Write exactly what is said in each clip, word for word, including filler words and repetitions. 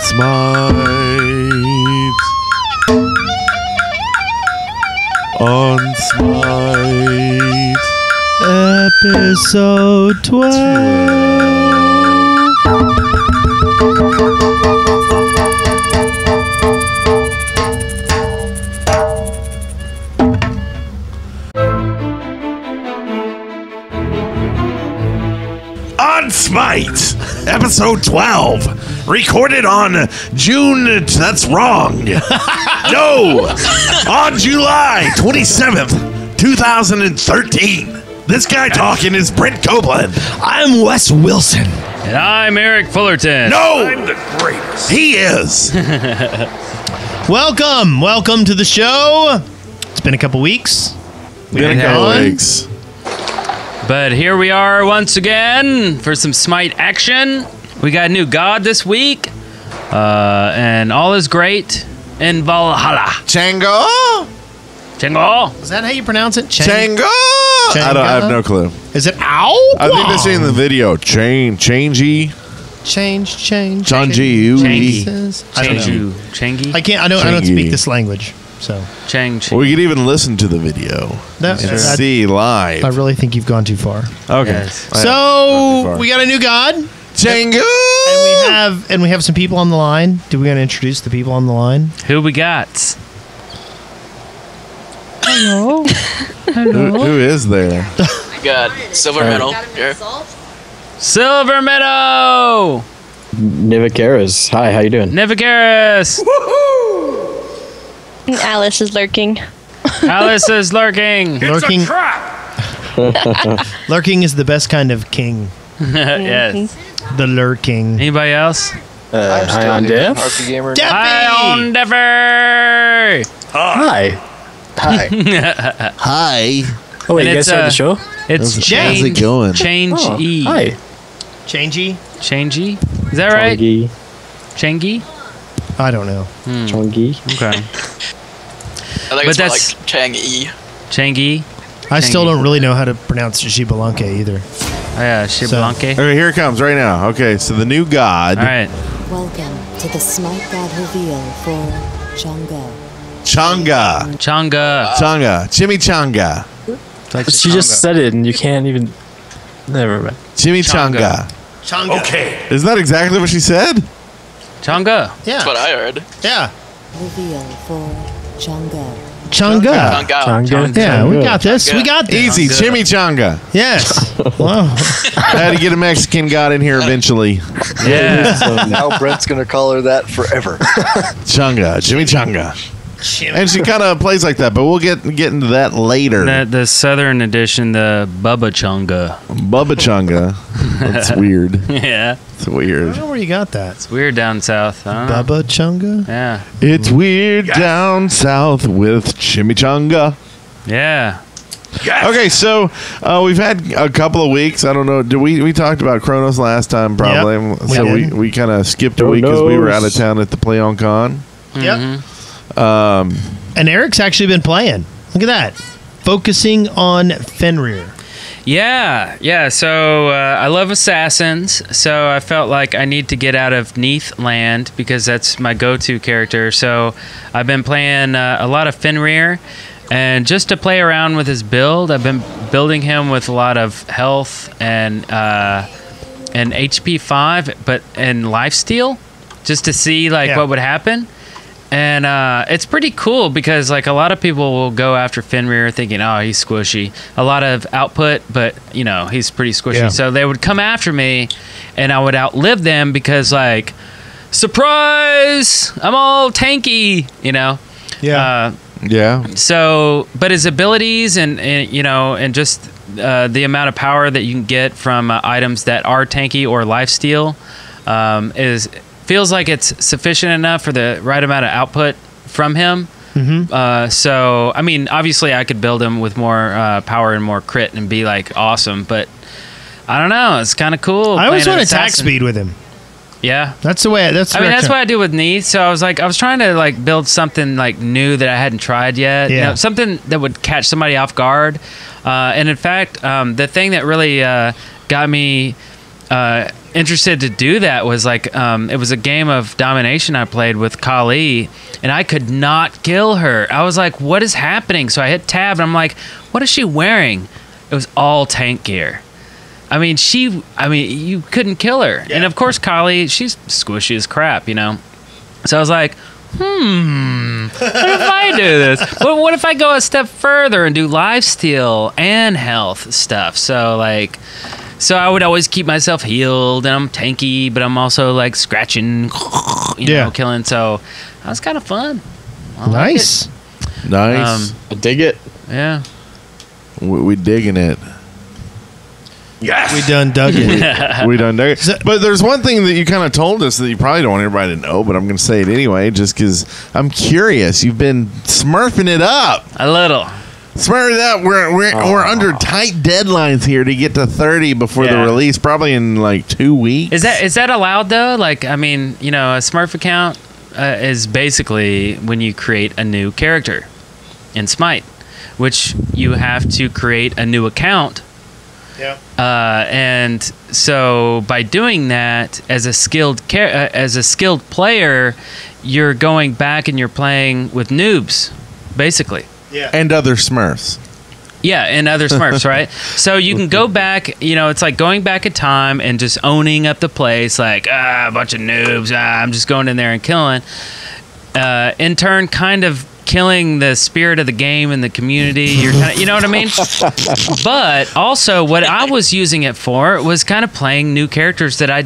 Smite. On Smite. Episode twelve. On Smite. Episode twelve. Recorded on June, that's wrong. No, on July twenty-seventh, two thousand thirteen. This guy talking is Brent Copeland. I'm Wes Wilson. And I'm Eric Fullerton. No, I'm the greatest. He is. Welcome, welcome to the show. It's been a couple weeks. We've been, been a couple on. weeks. But here we are once again for some Smite action. We got a new god this week, uh, and all is great in Valhalla. Chang'e? Chang'e? Is that how you pronounce it? Chang'e? Chang'e? I, I have no clue. Is it Ao Kuang? I think they say in the video, Chang, Chang'e. Change, change. Chang'e. Chang'e. Chang'e. Chang'e. I can't, I don't, I don't speak this language, so. Chang'e. Well, we could even listen to the video that, and I, see live. I really think you've gone too far. Okay. Yes. So, far. We got a new god. Chang'e. And we have and we have some people on the line. Do we want to introduce the people on the line? Who we got? Hello. Hello. Who, who is there? We got Silver Meadow. Yeah. Silver Meadow. Nivikaris. Hi. How you doing? Nivikaris. Woohoo! Alice is lurking. Alice is lurking. It's lurking. A trap. Lurking is the best kind of king. Yes. The lurking. Anybody else? Uh, hi on Dev. Hi on Dev. Hi. Hi. Hi. Oh, wait, you guys started the show? It's Change. How's it going? Change E. Hi. Changey? Changey? Is that right? Chang'e. Chang'e? I don't know. Hmm. Chang'e. Okay. I think it's more like Chang'e. Chang'e. I still don't really know how to pronounce Shibalanke either. Oh, yeah, Shibalanke. So, okay, here it comes right now. Okay, so the new god. All right. Welcome to the Smite God reveal for Chang'e. Chang'e. Chang'e. Chang'e. Chimichanga. Like but she just said it, and you can't even. Never mind. Chimichanga. Chang'e. Okay. Isn't that exactly what she said? Chang'e. Yeah. That's what I heard. Yeah. Reveal for Chang'e. Chang'e. Chang'e. Yeah, we got this. Chang'e. We got this. Easy. Chimichanga. Yes. Wow. Had to get a Mexican god in here eventually. Yeah. So now Brent's going to call her that forever. Chang'e. Chimichanga. Chim and she kind of plays like that, but we'll get get into that later. That, the Southern edition, the Bubba Chang'e. Bubba Chang'e. That's weird. Yeah. It's weird. I don't know where you got that. It's weird down south. Huh? Bubba Chang'e? Yeah. It's weird yes. down south with Chimichanga. Yeah. Yes. Okay, so uh, we've had a couple of weeks. I don't know. Did we we talked about Kronos last time, probably. Yep. So we, we, we kind of skipped Kronos. a week because we were out of town at the Play on Con. Yep. Mm-hmm. Um, and Eric's actually been playing. Look at that. Focusing on Fenrir. Yeah, yeah. So uh, I love assassins. So I felt like I need to get out of Neith land because that's my go-to character. So I've been playing uh, a lot of Fenrir. And just to play around with his build, I've been building him with a lot of health and, uh, and H P five but and lifesteal just to see like yeah. what would happen. And uh, it's pretty cool because like a lot of people will go after Fenrir thinking, oh, he's squishy. A lot of output, but you know, he's pretty squishy. Yeah. So they would come after me and I would outlive them because like, surprise, I'm all tanky, you know? Yeah. Uh, yeah. So, but his abilities and, and you know, and just uh, the amount of power that you can get from uh, items that are tanky or lifesteal um, is... feels like it's sufficient enough for the right amount of output from him. Mm-hmm. Uh, so, I mean, obviously I could build him with more uh, power and more crit and be like awesome, but I don't know. It's kind of cool. I always want attack speed with him. Yeah. That's the way. I, that's the I mean, that's what I do with Neith. So I was like, I was trying to like build something like new that I hadn't tried yet. Yeah. You know, something that would catch somebody off guard. Uh, and in fact, um, the thing that really uh, got me uh, interested to do that was like, um, it was a game of Domination I played with Kali, and I could not kill her. I was like, what is happening? So I hit tab, and I'm like, what is she wearing? It was all tank gear. I mean, she, I mean, you couldn't kill her. Yeah. And of course, Kali, she's squishy as crap, you know? So I was like, hmm, what if I do this? What, what if I go a step further and do lifesteal and health stuff? So, like, so I would always keep myself healed, and I'm tanky, but I'm also, like, scratching, you know, yeah. killing. So that was kind of fun. I nice. Like nice. Um, I dig it. Yeah. We, we digging it. Yes. We done dug it. we done dug it. But there's one thing that you kind of told us that you probably don't want everybody to know, but I'm going to say it anyway just because I'm curious. You've been smurfing it up. A little. Smurfing it up. We're, we're, oh. we're under tight deadlines here to get to thirty before yeah. the release, probably in like two weeks. Is that is that allowed, though? Like, I mean, you know, a Smurf account uh, is basically when you create a new character in Smite, which you have to create a new account. Yeah. Uh, and so by doing that as a skilled car- uh, as a skilled player, you're going back and you're playing with noobs, basically. Yeah. And other Smurfs. Yeah, and other Smurfs, right? So you can go back, you know, it's like going back in time and just owning up the place, like, ah, a bunch of noobs, ah, I'm just going in there and killing. Uh, in turn, kind of killing the spirit of the game and the community. You're kind of, you know what I mean? But also what I was using it for was kind of playing new characters that I,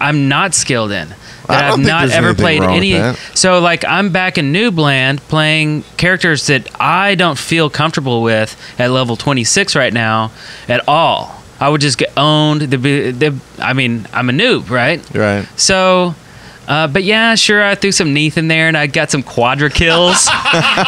I'm not skilled in. That I've not ever played any. So like I'm back in noob land playing characters that I don't feel comfortable with at level twenty-six right now at all. I would just get owned. The, the I mean, I'm a noob, right? Right. So... Uh, but yeah, sure, I threw some Neith in there, and I got some quadra kills,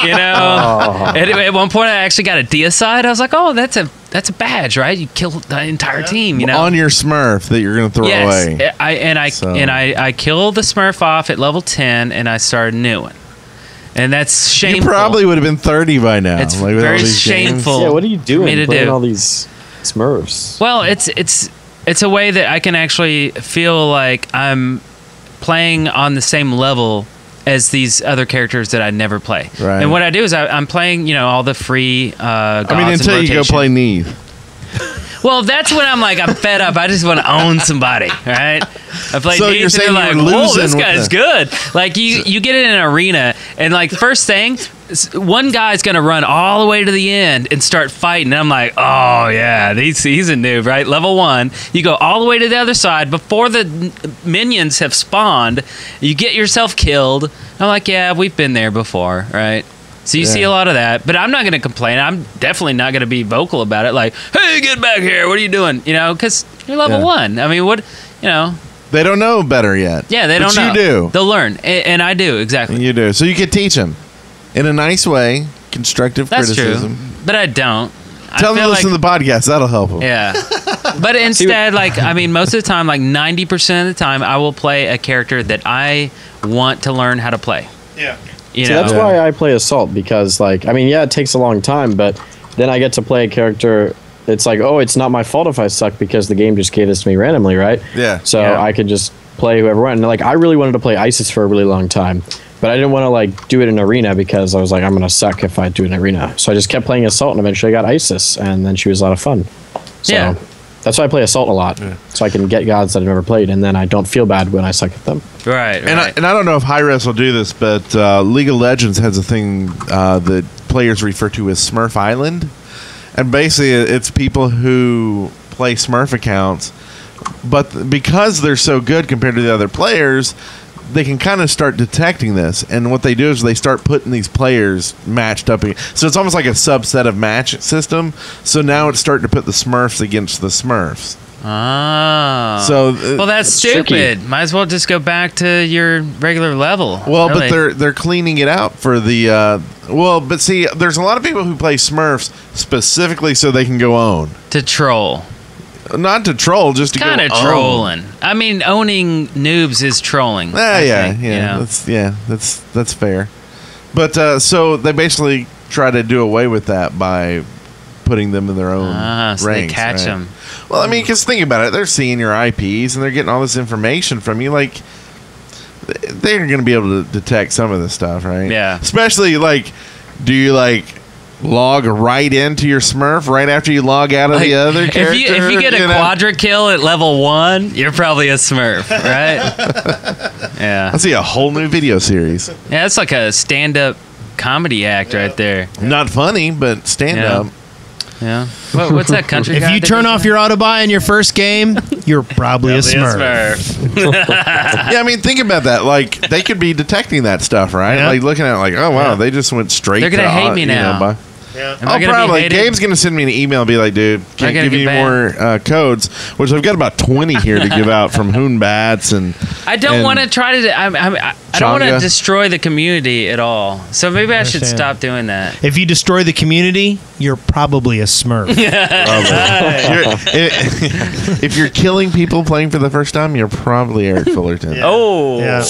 you know. Oh. At, at one point, I actually got a deicide. I was like, "Oh, that's a that's a badge, right? You killed the entire yeah. team, you know." On your Smurf that you're gonna throw yes. away. I and I so. and I I killed the Smurf off at level ten, and I started a new one. And that's shameful. You probably would have been thirty by now. It's like, very shameful. Yeah, what are you doing? Playing do. all these Smurfs. Well, it's it's it's a way that I can actually feel like I'm playing on the same level as these other characters that I never play. Right. And what I do is I, I'm playing, you know, all the free uh, gods. I mean, until you go play Neith. Well, that's when I'm like, I'm fed up. I just want to own somebody, right? I play so Neith, you're saying and they're like, whoa, this guy's good. Like, you, you get in an arena, and like, first thing, one guy's going to run all the way to the end and start fighting. And I'm like, oh, yeah, he's, he's a noob, right? Level one. You go all the way to the other side. Before the minions have spawned, you get yourself killed. And I'm like, yeah, we've been there before, right? So you yeah. see a lot of that. But I'm not going to complain. I'm definitely not going to be vocal about it. Like, hey, get back here. What are you doing? You know, because you're level yeah. one. I mean, what, you know. They don't know better yet. Yeah, they but don't know. But you do. They'll learn. And, and I do, exactly. And you do. So you could teach them. In a nice way, constructive That's criticism. True, but I don't. Tell I them to listen like, to the podcast. That'll help them. Yeah. But instead, like, I mean, most of the time, like ninety percent of the time, I will play a character that I want to learn how to play. Yeah. You See, know? That's why I play Assault, because, like, I mean, yeah, it takes a long time, but then I get to play a character. It's like, oh, it's not my fault if I suck because the game just gave this to me randomly, right? Yeah. So yeah. I could just play whoever went. And, like, I really wanted to play Isis for a really long time. But I didn't want to like do it in arena because I was like, I'm going to suck if I do it in arena. So I just kept playing Assault, and eventually I got Isis, and then she was a lot of fun. So yeah. that's why I play Assault a lot, yeah. so I can get gods that I've never played, and then I don't feel bad when I suck at them. Right, right. And I, and I don't know if Hi-Rez will do this, but uh, League of Legends has a thing uh, that players refer to as Smurf Island. And basically it's people who play Smurf accounts, but th- because they're so good compared to the other players, they can kind of start detecting this, and what they do is they start putting these players matched up. So it's almost like a subset of match system. So now it's starting to put the Smurfs against the Smurfs. Ah. So uh, well, that's stupid. Tricky. Might as well just go back to your regular level. Well, really. But they're they're cleaning it out for the. Uh, well, but see, there's a lot of people who play Smurfs specifically so they can go own to troll. Not to troll, just to kind of trolling. Own. I mean, owning noobs is trolling. Uh, yeah, yeah, you know? that's, yeah. That's that's fair. But uh, so they basically try to do away with that by putting them in their own uh, ranks. So they catch right? them. Well, I mean, because think about it. They're seeing your I Ps, and they're getting all this information from you. Like, they're going to be able to detect some of this stuff, right? Yeah. Especially, like, do you, like, log right into your Smurf right after you log out of like, the other character? If you, if you get you a know? quadra kill at level one, you're probably a Smurf, right? Yeah. I see a whole new video series. Yeah, that's like a stand-up comedy act yeah. right there. Not funny, but stand-up. Yeah. Yeah. What, what's that country? If you turn off your Autobuy in your first game, you're probably a Smurf. Smurf. Yeah, I mean, think about that. Like, they could be detecting that stuff, right? Yeah. Like, looking at it like, oh, wow, yeah. they just went straight They're gonna to... They're going to hate me now. Know, yeah. Oh, probably. Gabe's going to send me an email and be like, dude, can't give you any more uh, codes, which I've got about twenty here to give out from Hun Batz and... I don't want to try to... I'm, I'm, I, I don't want to destroy the community at all. So maybe I, I should stop doing that. If you destroy the community, you're probably a Smurf. Probably. You're, if, if you're killing people playing for the first time, you're probably Eric Fullerton. Yeah. Oh. Yeah. Yeah.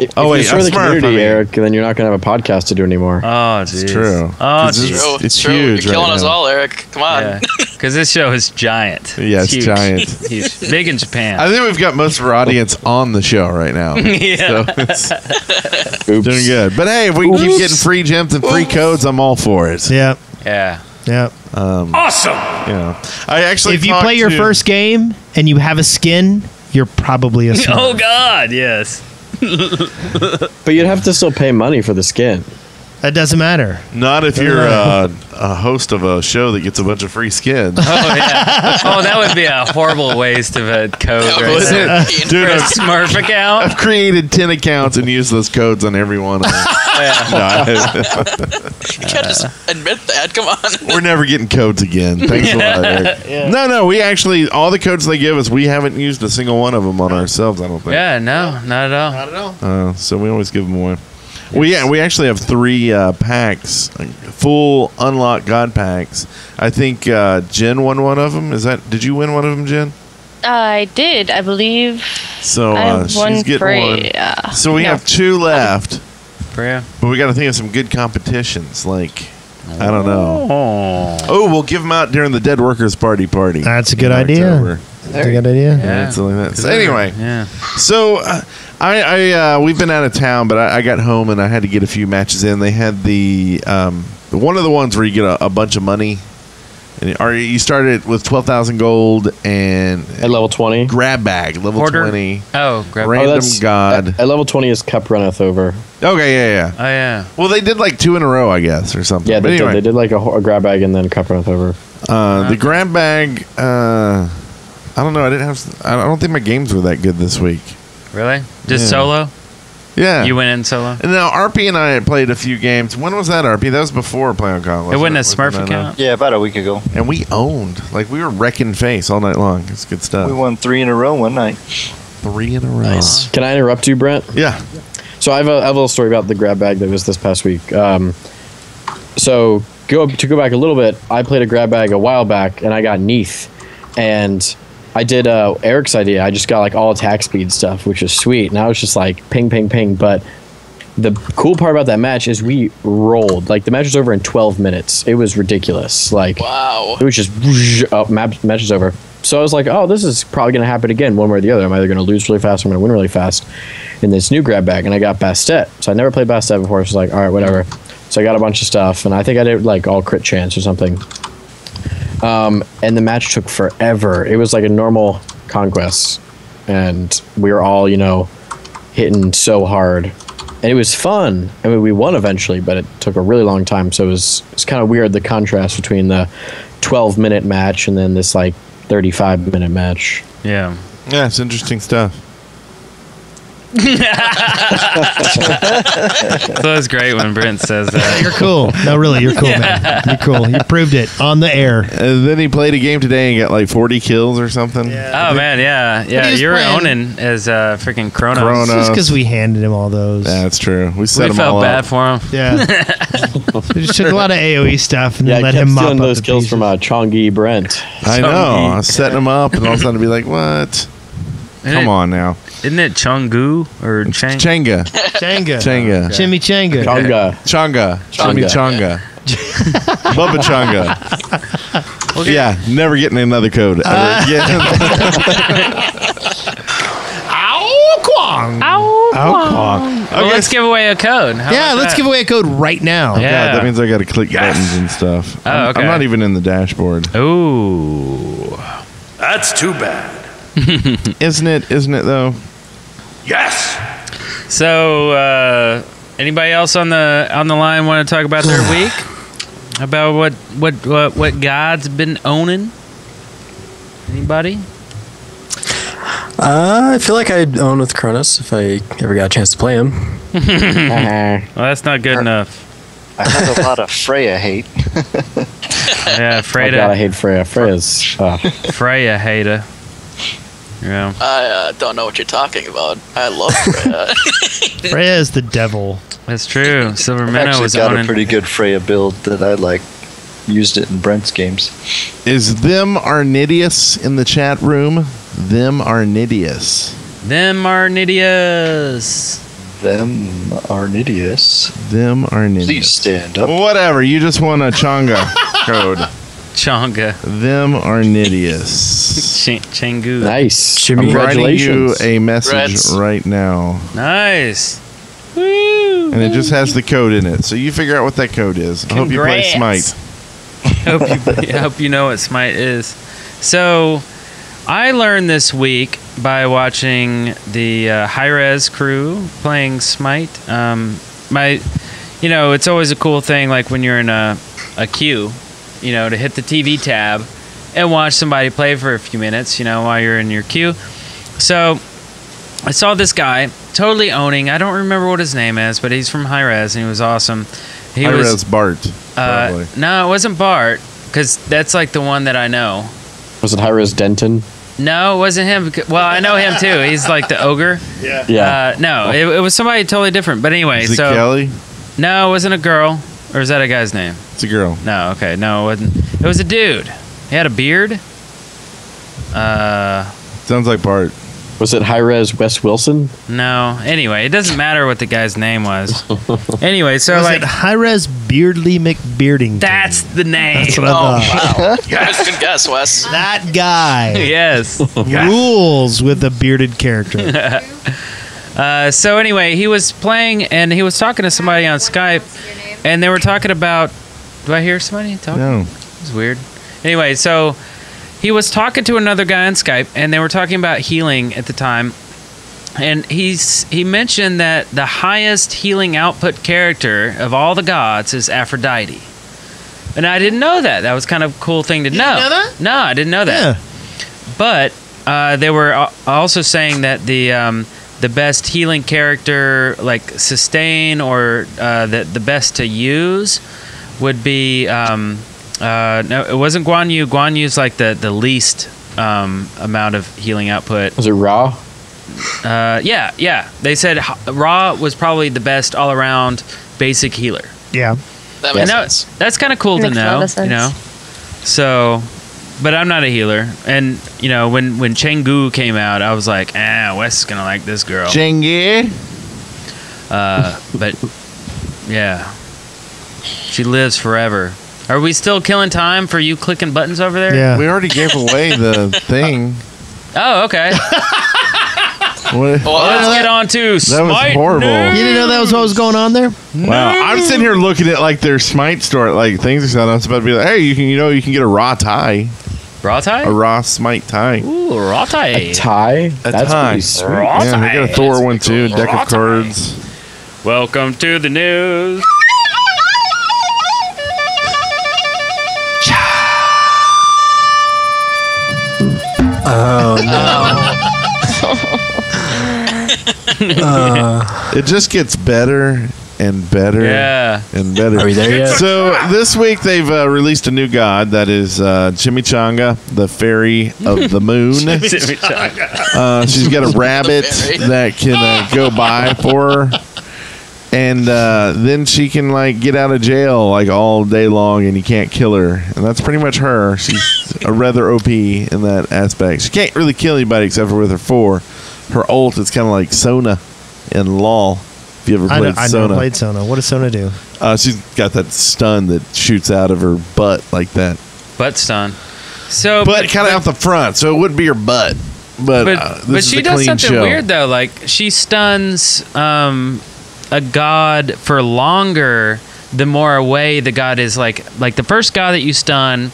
If, oh, if wait, you destroy the community, I mean. Eric, then you're not going to have a podcast to do anymore. Oh, geez. It's true. Oh, geez. It's, it's, it's true. huge. You're killing right us now. all, Eric. Come on. Because yeah. this show is giant. Yeah, it's, it's huge. giant. Huge. Big in Japan. I think we've got most of our audience on the show right now. Yeah. So it's Oops. doing good. But hey, if we can Oops. keep getting free gems and free Oops. codes, I'm all for it. Yeah. Yeah. Yeah. Um, awesome. Yeah. You know, I actually. If you play your first game and you have a skin, you're probably a Smurf. Oh God, yes. But you'd have to still pay money for the skin. That doesn't matter. Not if you're uh, a host of a show that gets a bunch of free skins. Oh, yeah. Oh, that would be a horrible waste of a code right there. Dude, a Smurf account? I've created ten accounts and used those codes on every one of them. Yeah. You can't just admit that. Come on. We're never getting codes again. Thanks yeah. a lot, Eric. Yeah. No, no. We actually, all the codes they give us, we haven't used a single one of them on ourselves, I don't think. Yeah, no. Not at all. Not at all. Uh, so we always give them away. Well, yeah, we actually have three uh, packs, full unlocked god packs. I think uh, Jen won one of them. Is that? Did you win one of them, Jen? I did, I believe. So uh, she's getting free. one. Yeah. So we no. have two left. Yeah. But we got to think of some good competitions, like. I don't know. Oh. oh, we'll give them out during the Dead Workers Party party. That's a good idea. That's a good idea. Yeah. yeah. So anyway, yeah. so uh, I, I uh, we've been out of town, but I, I got home and I had to get a few matches in. They had the um, one of the ones where you get a, a bunch of money, and or you start it with twelve thousand gold and at level twenty grab bag level Order. twenty. Oh, grab random oh, god at, at level twenty is cup runneth over. Okay, yeah, yeah. Oh, yeah. Well, they did like two in a row, I guess, or something. Yeah, they, anyway. did. they did like a, a grab bag and then a cup runneth over. Uh, okay. The grab bag, uh, I don't know. I didn't have. I don't think my games were that good this week. Really? Just yeah. solo? Yeah. You went in solo? And now, R P and I had played a few games. When was that, R P? That was before playing on Conquest. It wasn't a Smurf account? Yeah, about a week ago. And we owned. Like, we were wrecking face all night long. It's good stuff. We won three in a row one night. Three in a row. Nice. Can I interrupt you, Brent? Yeah. So I have, a, I have a little story about the grab bag that was this past week. Um, so go to go back a little bit, I played a grab bag a while back, and I got Neith. And I did uh, Eric's idea. I just got like all attack speed stuff, which is sweet. And I was just like ping, ping, ping. But the cool part about that match is we rolled. Like the match was over in twelve minutes. It was ridiculous. Like wow. It was just, oh, match is over. So I was like, oh, this is probably going to happen again one way or the other. I'm either going to lose really fast or I'm going to win really fast in this new grab bag. And I got Bastet. So I never played Bastet before. So I was like, all right, whatever. So I got a bunch of stuff. And I think I did like all crit chance or something. Um, and the match took forever. It was like a normal Conquest. And we were all, you know, hitting so hard. And it was fun. I mean, we won eventually, but it took a really long time. So it was, it was kind of weird, the contrast between the twelve-minute match and then this, like, thirty-five minute match. Yeah. Yeah, it's interesting stuff. So it's great when Brent says that. You're cool. No, really, you're cool, yeah. man. You're cool. You proved it on the air. And then he played a game today and got like forty kills or something. Yeah. Oh, man, yeah. Yeah, you're owning as uh, freaking Kronos. Kronos. It's just because we handed him all those. Yeah, that's true. We set we them all We felt bad up. for him. Yeah. We just took a lot of A O E stuff and yeah, then let him mop up those the kills pieces. from uh, Chang'e Brent. I know. I was setting him up and all of a sudden I'd be like, what? Isn't Come it, on now. Isn't it Changgu or Chang- Chang'e? Chang'e. Chang'e. Chimichanga. Chang'e. Chang'e. Chimichanga. Chimichanga. Bubba Changa. Okay. Yeah, never getting another code ever uh. again. Ao Kuang. Ao Kuang. Okay. Well, let's give away a code. How yeah, let's that? give away a code right now. Oh, yeah, God, that means I got to click yes. buttons and stuff. Oh, okay. I'm not even in the dashboard. Ooh, that's too bad. Isn't it? Isn't it though? Yes. So, uh, anybody else on the on the line want to talk about their week? About what what what what God's been owning? Anybody? Uh, I feel like I'd own with Kronos if I ever got a chance to play him. Well, that's not good enough. I have a lot of Freya hate. Yeah, Freya. Oh God, I hate Freya. Freya's uh. Freya hater. Yeah. I uh, don't know what you're talking about. I love Freya. Freya is the devil. That's true. Silver Meadow was got owning. a pretty good Freya build that I like. Used it in Brent's games. Is Them Arnidius in the chat room? Them Arnidius. Them Arnidius. Them Arnidius. Them Arnidius. Please stand up. Whatever. You just want a Chang'e code. Chang'e. Them Arnidius. Changu. Nice. I'm writing you a message Reds. right now. Nice. Woo. And it just has the code in it. So you figure out what that code is. Congrats. I hope you play Smite. hope you, I hope you know what Smite is. So, I learned this week by watching the uh, Hi-Rez crew playing Smite. Um, my, you know, it's always a cool thing, like when you're in a, a queue, you know, to hit the T V tab and watch somebody play for a few minutes, you know, while you're in your queue. So, I saw this guy totally owning. I don't remember what his name is, but he's from Hi-Rez and he was awesome. He Hi-Rez was Bart. Uh, no, it wasn't Bart, because that's like the one that I know. Was it Hi-Rez Denton? No, it wasn't him. Well, I know him too. He's like the ogre. Yeah. Yeah. Uh, no, it, it was somebody totally different. But anyway, is it so Kelly? No, it wasn't a girl. Or is that a guy's name? It's a girl. No, okay, no, it wasn't. It was a dude. He had a beard. Uh. Sounds like Bart. Was it Hi-Rez Wes Wilson? No. Anyway, it doesn't matter what the guy's name was. Anyway, so was like it Hi-Rez Beardly McBeardington. That's the name. That's what oh I thought. Wow! You guys can guess, Wes. That guy. Yes. Rules with a bearded character. uh, so anyway, he was playing and he was talking to somebody on Skype, and they were talking about. Do I hear somebody talking? No. It's weird. Anyway, so. He was talking to another guy on Skype, and they were talking about healing at the time. And he's he mentioned that the highest healing output character of all the gods is Aphrodite. And I didn't know that. That was kind of a cool thing to know. You didn't know that? No, I didn't know that. Yeah. But uh, they were also saying that the um, the best healing character, like sustain or uh, the, the best to use, would be... Um, Uh, no, it wasn't Guan Yu. Guan Yu's like the, the least um, amount of healing output. Was it Ra? Uh, yeah, yeah. They said Ra was probably the best all-around basic healer. Yeah. That makes sense. That, that's kind of cool to know, you know. So, but I'm not a healer. And, you know, when, when Chang'e came out, I was like, ah, Wes is going to like this girl. Chang'e? Uh, but, yeah. She lives forever. Are we still killing time for you clicking buttons over there? Yeah. We already gave away the thing. Oh, okay. What, well, let's get on to Smite. That was horrible. News. You didn't know that was what was going on there? Wow. News. I'm sitting here looking at like their Smite store, like things are like that. I was about to be like, hey, you can you know you can get a raw tie. Raw tie? A raw Smite tie. Ooh, a raw tie. A tie? A That's tie. Pretty sweet. Raw yeah, tie. I got a Thor That's one too, a deck raw of cards. Tie. Welcome to the news. Oh, no. uh, it just gets better and better yeah. and better. Are we there yet? So this week they've uh, released a new god. That is uh, Chimichanga, the fairy of the moon. Chimichanga. Uh, she's got a rabbit that can uh, go by for her. And uh, then she can like get out of jail like all day long, and you can't kill her. And that's pretty much her. She's a rather O P in that aspect. She can't really kill anybody except for with her four. Her ult is kind of like Sona in LOL. If you ever played I know, I Sona, I never played Sona. What does Sona do? Uh, she's got that stun that shoots out of her butt like that. butt stun. So, but, but kind of out the front, so it would be her butt. But but, uh, this but is she does something show. weird though. Like she stuns um, a god for longer. The more away the god is, like like the first god that you stun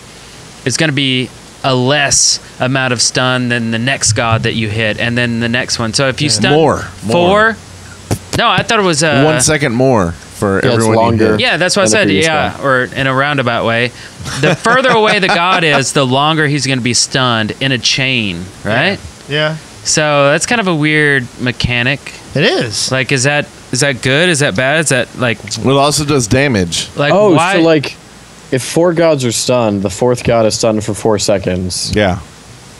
is going to be a less amount of stun than the next god that you hit, and then the next one. So if you yeah. stun more, more, four, no, I thought it was uh, one second more for yeah, everyone. Longer. Yeah, that's what I said. Yeah, guy. Or in a roundabout way, the further away the god is, the longer he's going to be stunned in a chain, right? Yeah. yeah. So that's kind of a weird mechanic. It is. Like, is that? Is that good? Is that bad? Is that like... Well, it also does damage. Like, oh, why? So like if four gods are stunned, the fourth god is stunned for four seconds. Yeah.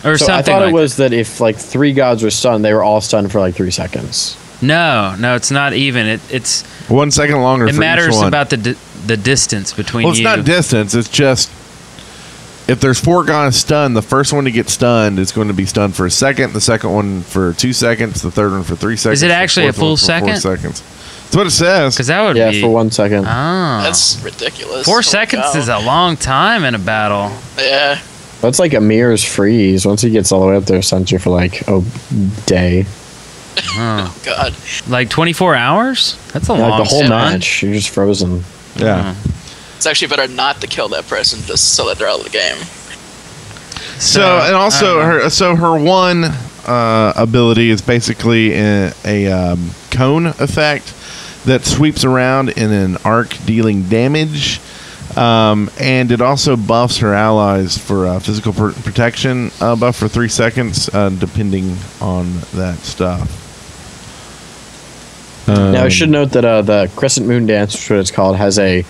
Or so something I thought like it was that. that if like three gods were stunned, they were all stunned for like three seconds. No, no, it's not even. It, it's... One second longer It for matters each one. about the di the distance between you. Well, it's you. not distance. It's just if there's four gods stunned, the first one to get stunned is going to be stunned for a second, the second one for two seconds, the third one for three seconds. Is it actually a full second? Four seconds. That's what it says. Because that would yeah, be... Yeah, for one second. Oh. That's ridiculous. Four oh seconds is a long time in a battle. Yeah. That's like Amir's freeze. Once he gets all the way up there, sends you for like a day. Oh. God. Like twenty-four hours? That's a yeah, long time. Like the whole match. You're just frozen. Yeah. Mm-hmm. It's actually better not to kill that person just so that they're out of the game. So, so and also her so her one uh, ability is basically a, a um, cone effect that sweeps around in an arc, dealing damage, um, and it also buffs her allies for uh, physical pr protection uh, buff for three seconds, uh, depending on that stuff. Um, now I should note that uh, the Crescent Moon Dance, which is what it's called, has a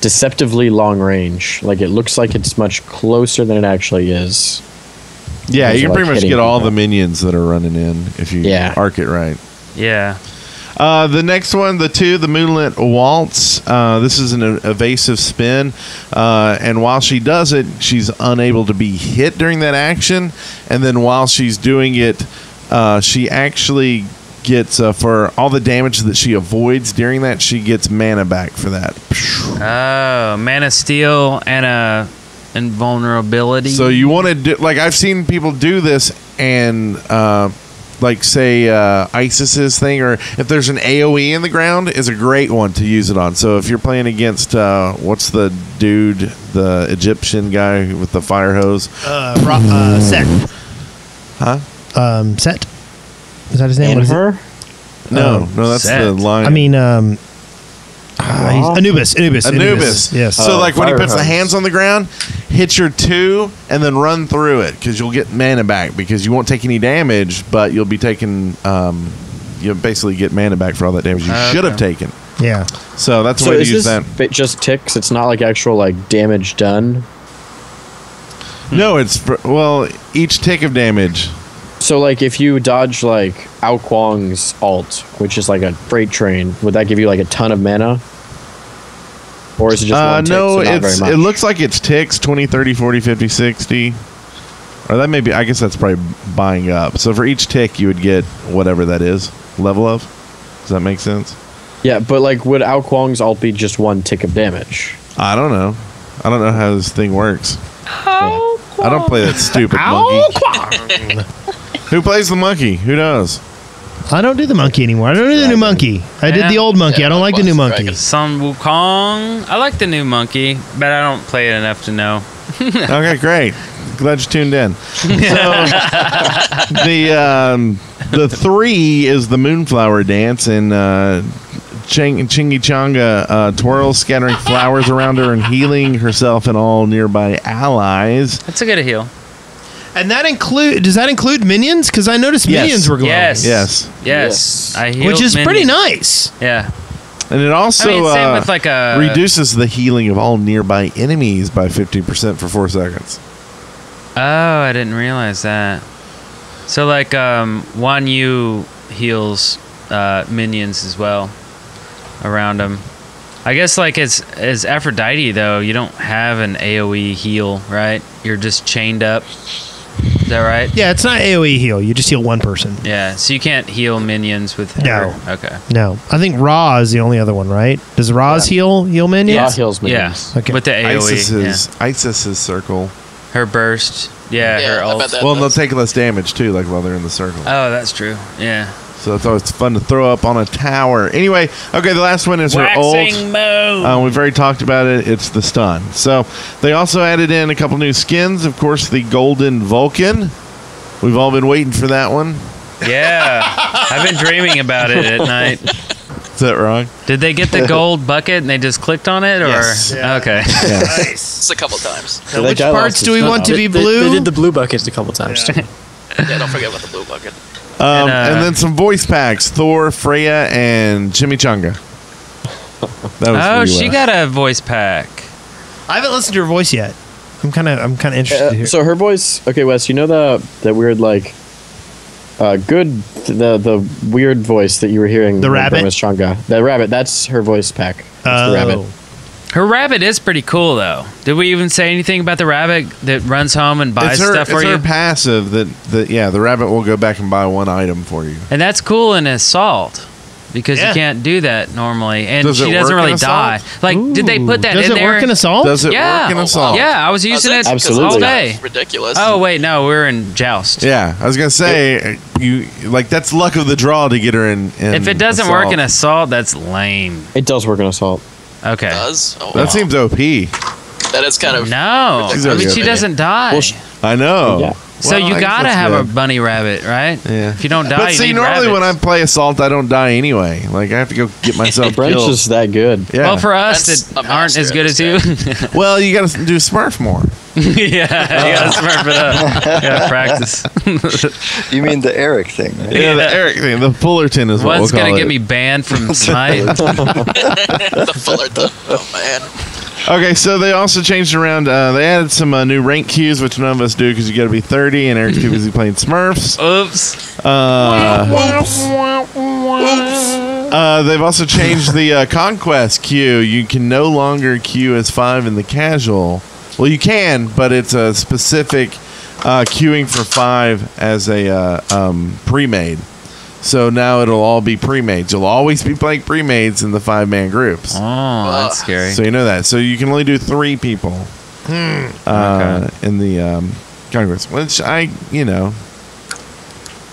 deceptively long range. Like it looks like it's much closer than it actually is. Yeah, you can like pretty much get all people. the minions that are running in if you yeah. arc it right. Yeah. Uh, the next one, the two, the Moonlit Waltz. Uh, this is an evasive spin, uh, and while she does it, she's unable to be hit during that action. And then while she's doing it, uh, she actually gets uh, for all the damage that she avoids during that, she gets mana back for that. Oh, mana steal and a and vulnerability. So you want to do like I've seen people do this, and uh, like say uh, Isis's thing, or if there's an AoE in the ground, is a great one to use it on. So if you're playing against uh, what's the dude, the Egyptian guy with the fire hose, uh, uh, Set, huh? Um, Set. Is that his name? What is her? It? No, oh, no, that's Set. the lion. I mean, um, uh, Anubis, Anubis, Anubis, Anubis. Yes. So, uh, like when he puts hose. the hands on the ground, hit your two and then run through it because you'll get mana back because you won't take any damage, but you'll be taking, um, you'll basically get mana back for all that damage you uh, should okay. have taken. Yeah. So that's the so way to use that. It just ticks. It's not like actual like damage done. No, it's well each tick of damage. So, like, if you dodge, like, Ao Kuang's alt, which is like a freight train, would that give you, like, a ton of mana? Or is it just uh, one tick, no, so not it's, very much? It looks like it's ticks, twenty, thirty, forty, fifty, sixty. Or that may be, I guess that's probably buying up. So, for each tick, you would get whatever that is. Level of. Does that make sense? Yeah, but, like, would Ao Kuang's alt be just one tick of damage? I don't know. I don't know how this thing works. Ao Kuang. I don't play that stupid Ao monkey. Ao Kuang. Who plays the monkey? Who does? I don't do the monkey anymore. I don't do the new monkey. I did the old monkey. Yeah, I don't like the new monkey. Sun Wukong. I like the new monkey, but I don't play it enough to know. Okay, great. Glad you tuned in. So, the um, the three is the Moonflower Dance, and uh, Chang Chingichanga uh, twirls, scattering flowers around her and healing herself and all nearby allies. That's a good heal. And that include does that include minions? Because I noticed yes. minions were glowing. Yes, yes, yes. yes. I Which is minions. pretty nice. Yeah, and it also I mean, same uh, with like a reduces the healing of all nearby enemies by fifty percent for four seconds. Oh, I didn't realize that. So like, um, Wan Yu heals uh, minions as well around him. I guess like as as Aphrodite though, you don't have an AoE heal, right? You're just chained up. Is that right? Yeah, it's not AoE heal. You just heal one person. Yeah, so you can't heal minions with... No. Her. Okay. No. I think Ra is the only other one, right? Does Ra's yeah. heal heal minions? Ra heals minions. Yeah. Okay. With the AoE. Isis's, yeah. Isis's circle. Her burst. Yeah, yeah her ult. Well, and they'll take less damage, too, like while they're in the circle. Oh, that's true. Yeah. So it's always fun to throw up on a tower. Anyway, okay, the last one is her ult. Waxing mode. Uh, we've already talked about it. It's the stun. So they also added in a couple new skins. Of course, the Golden Vulcan. We've all been waiting for that one. Yeah. I've been dreaming about it at night. Is that wrong? Did they get the gold bucket and they just clicked on it? Or? Yes. Yeah. Okay. Yeah. Nice. It's a couple times. So which parts do we want out. to be blue? They, they did the blue buckets a couple times. Yeah, yeah don't forget about the blue bucket. Um, and, uh, and then some voice packs. Thor, Freya, and Chimichanga. That was oh, she got a voice pack. I haven't listened to her voice yet. I'm kind of I'm kind of interested uh, to hear. So her voice... Okay, Wes, you know the that weird, like... Uh, good... The the weird voice that you were hearing... The rabbit? Changa. The rabbit. That's her voice pack. That's oh. the rabbit. Her rabbit is pretty cool, though. Did we even say anything about the rabbit that runs home and buys her, stuff for it's you? It's her passive that, that, yeah, the rabbit will go back and buy one item for you. And that's cool in Assault, because yeah. you can't do that normally. And Does she doesn't really die. Like, Ooh. did they put that Does in there? Does it work in Assault? Does it yeah. work in Assault? Yeah, I was using I was it absolutely. all day. That's ridiculous. Oh, wait, no, we're in Joust. Yeah, I was going to say, it, you like that's luck of the draw to get her in, in If it doesn't assault. work in Assault, that's lame. It does work in Assault. Okay. Does? Oh, that wow. seems O P. That is kind of... No. I mean, she doesn't die. Well, she, I know. Yeah. So well, you got to have good. a bunny rabbit, right? Yeah. If you don't die, but see, you need normally rabbits. When I play Assault, I don't die anyway. Like, I have to go get myself killed. Brent's just that good. Yeah. Well, for us that aren't as good as you. Well, you got to do Smurf more. yeah, oh. you got to Smurf it up. You got to practice. You mean the Eric thing, right? Yeah, yeah, the Eric thing. The Fullerton is what One's we'll going to get me banned from Smite. The Fullerton. Oh, man. Okay, so they also changed around. Uh, they added some uh, new rank queues, which none of us do because you got to be thirty, and Eric's too busy playing Smurfs. Oops. Uh, Oops. Uh, they've also changed the uh, Conquest queue. You can no longer queue as five in the casual. Well, you can, but it's a specific uh, queuing for five as a uh, um, pre-made. So now it'll all be pre-mades. You'll always be playing pre-mades in the five-man groups. Oh, that's scary. So you know that. So you can only do three people hmm. uh, okay. in the um, Congress, which I, you know,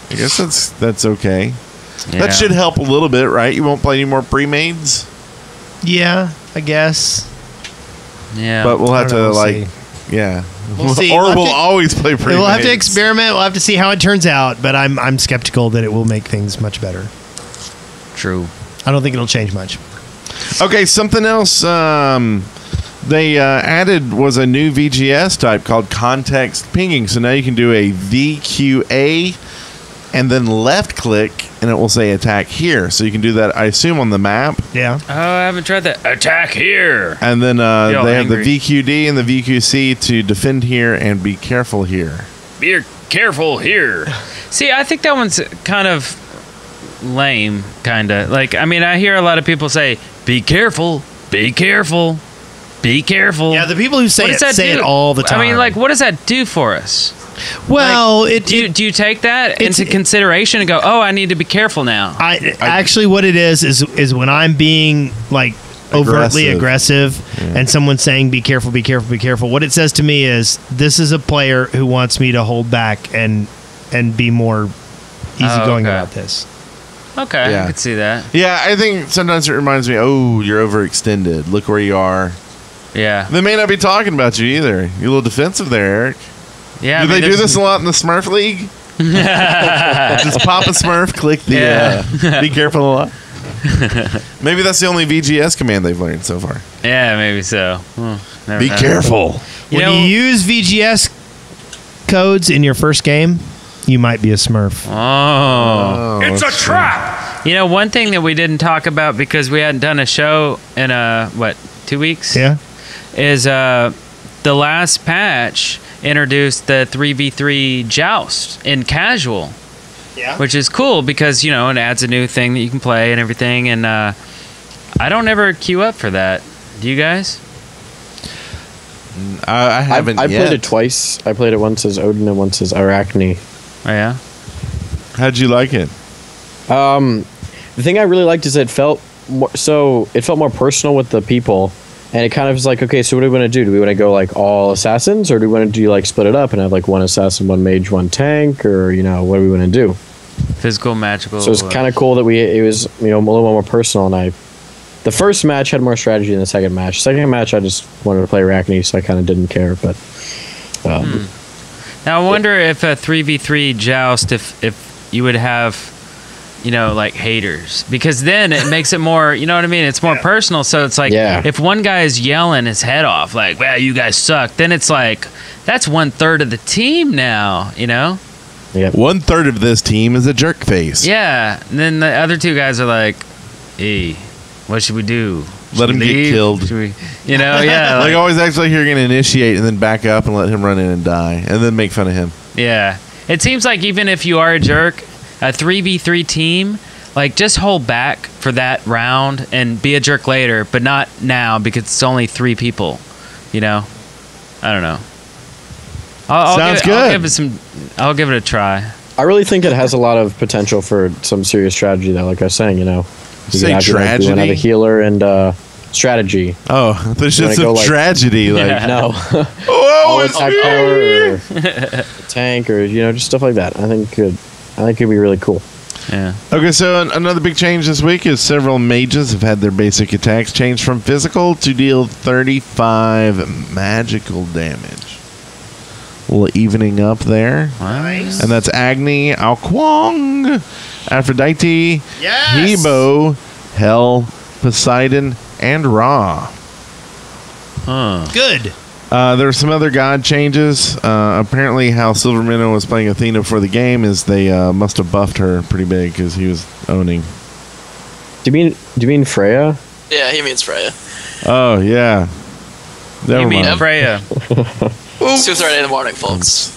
I guess that's that's okay. Yeah. That should help a little bit, right? You won't play any more pre-mades? Yeah, I guess. Yeah. But we'll have to, know, like, see. yeah. We'll see. Or we'll, we'll to, always play pre-mades. We'll have to experiment. We'll have to see how it turns out. But I'm I'm skeptical that it will make things much better. True. I don't think it'll change much. Okay, something else um, they uh, added was a new V G S type called context pinging. So now you can do a V Q A and then left click, and it will say attack here. So you can do that, I assume, on the map. Yeah. Oh, I haven't tried that. Attack here. And then uh, Yo, they angry. have the V Q D and the V Q C to defend here and be careful here. Be careful here. See, I think that one's kind of lame, kind of. Like, I mean, I hear a lot of people say, be careful, be careful, be careful. Yeah, the people who say it say do? it all the time. I mean, like, what does that do for us? Well, like, it, do, you, do you take that into consideration and go, oh, I need to be careful now? I, I actually, what it is is is when I'm being like overtly aggressive, aggressive yeah. and someone's saying, "Be careful, be careful, be careful." What it says to me is, this is a player who wants me to hold back and and be more easygoing oh, okay. about this. Okay, yeah. I could see that. Yeah, I think sometimes it reminds me, oh, you're overextended. Look where you are. Yeah, they may not be talking about you either. You're a little defensive there, Eric. Yeah, do I mean, they do this a lot in the Smurf League? Just pop a Smurf, click the yeah. uh, be careful a lot. Maybe that's the only V G S command they've learned so far. Yeah, maybe so. Hmm, be careful. You when know, you use V G S codes in your first game, you might be a Smurf. Oh. oh it's a trap! You know, one thing that we didn't talk about because we hadn't done a show in, uh, what, two weeks? Yeah. Is uh, the last patch... introduced the three v three joust in casual, yeah, which is cool because, you know, it adds a new thing that you can play and everything. And uh, I don't ever queue up for that. Do you guys? I, I haven't I, I yet. played it twice. I played it once as Odin and once as Arachne. Oh, yeah? How'd you like it? Um, the thing I really liked is it felt more, so it felt more personal with the people. And it kind of was like, okay, so what do we want to do? Do we want to go like all assassins, or do we want to do like split it up and have like one assassin, one mage, one tank, or, you know, what do we want to do? Physical, magical. So it's kind of cool that we it was, you know, a little more personal. And I, the first match had more strategy than the second match. Second match, I just wanted to play Arachne, so I kind of didn't care. But um, hmm. now I wonder it, if a three v three joust, if if you would have, you know, like haters, because then it makes it more, you know what I mean? It's more yeah. personal. So it's like, yeah. if one guy is yelling his head off, like, well, you guys suck, then it's like, that's one third of the team now, you know? Yep. One third of this team is a jerk face. Yeah. And then the other two guys are like, hey, what should we do? Should let him leave? Get killed. We, you know, yeah. like, like always acts like you're going to initiate and then back up and let him run in and die and then make fun of him. Yeah. It seems like even if you are a jerk, a three v three team, like, just hold back for that round and be a jerk later, but not now because it's only three people, you know? I don't know. I'll, Sounds I'll give, good. I'll give, it some, I'll give it a try. I really think it has a lot of potential for some serious strategy, though, like I was saying, you know? You Say tragedy? Like, you have a healer and uh, strategy. Oh, there's just some like, tragedy. Like, yeah. No. oh, it's me! Or tank or, you know, just stuff like that. I think it could... I think it'd be really cool. Yeah. Okay, so an- another big change this week is several mages have had their basic attacks changed from physical to deal thirty-five magical damage. A little evening up there. Nice. And that's Agni, Ao Kuang, Aphrodite, yes! Hebo, Hel, Poseidon, and Ra. Huh. Good. Uh, there are some other god changes. Uh, apparently, how Silver Meadow was playing Athena for the game is they uh, must have buffed her pretty big because he was owning. Do you mean Do you mean Freya? Yeah, he means Freya. Oh yeah. Never you mind. mean Freya? two thirty in the morning, folks.